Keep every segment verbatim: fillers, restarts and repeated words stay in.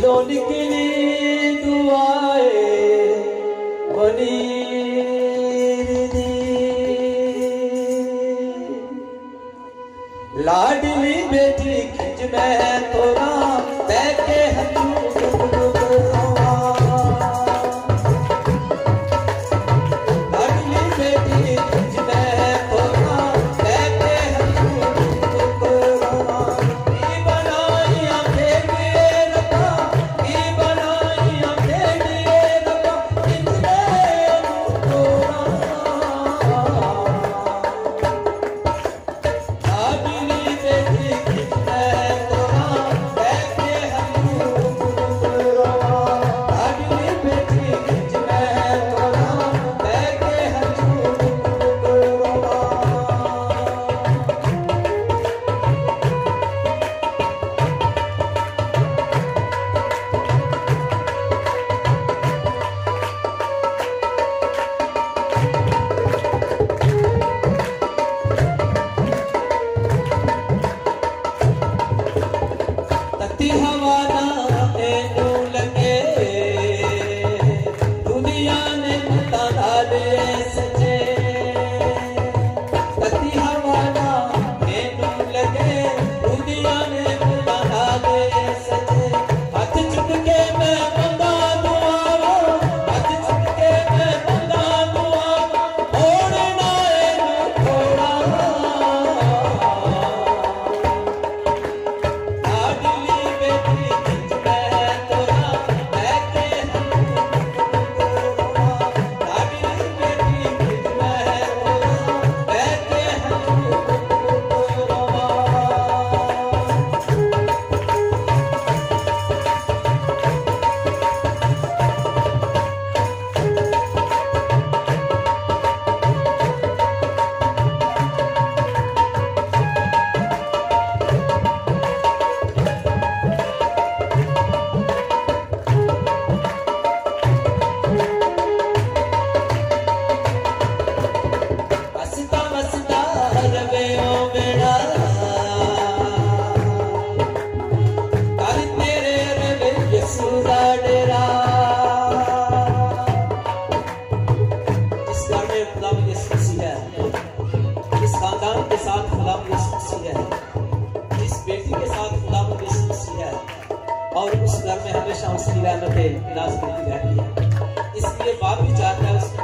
जिन्हों के लिए दुआए बनी लाडली बेटी खिंच में थोड़ा बैठे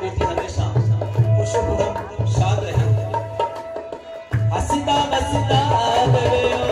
खुशबू शाद रहे हसीदा बसदा